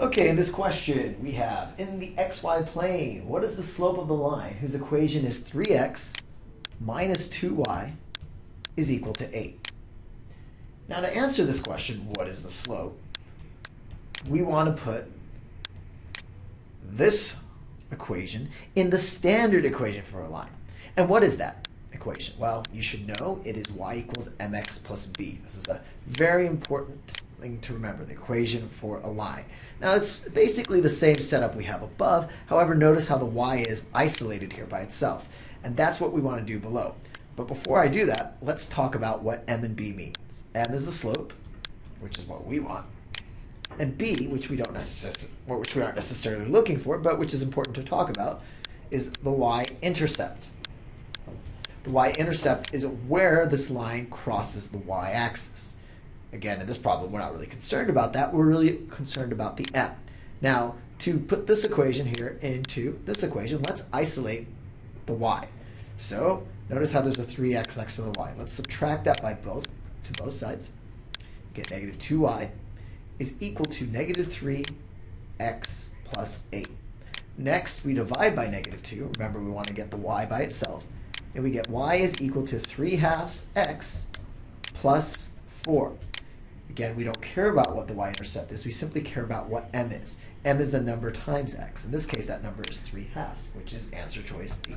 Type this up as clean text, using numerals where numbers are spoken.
Okay, in this question we have, in the xy plane, what is the slope of the line whose equation is 3x minus 2y is equal to 8? Now to answer this question, what is the slope, we want to put this equation in the standard equation for a line. And what is that equation? Well, you should know it is y equals mx plus b. This is a very important thing to remember, the equation for a line. Now it's basically the same setup we have above, however notice how the y is isolated here by itself. And that's what we want to do below. But before I do that, let's talk about what m and b means. M is the slope, which is what we want, and b, which we don't necessarily, or which we aren't necessarily looking for, but which is important to talk about, is the y-intercept. The y-intercept is where this line crosses the y-axis. Again, in this problem, we're not really concerned about that. We're really concerned about the m. Now, to put this equation here into this equation, let's isolate the y. So notice how there's a 3x next to the y. Let's subtract that by both sides. Get negative 2y is equal to negative 3x plus 8. Next, we divide by negative 2. Remember, we want to get the y by itself. And we get y is equal to 3/2 x plus 4. Again, we don't care about what the y-intercept is. We simply care about what m is. M is the number times x. In this case, that number is 3/2, which is answer choice D.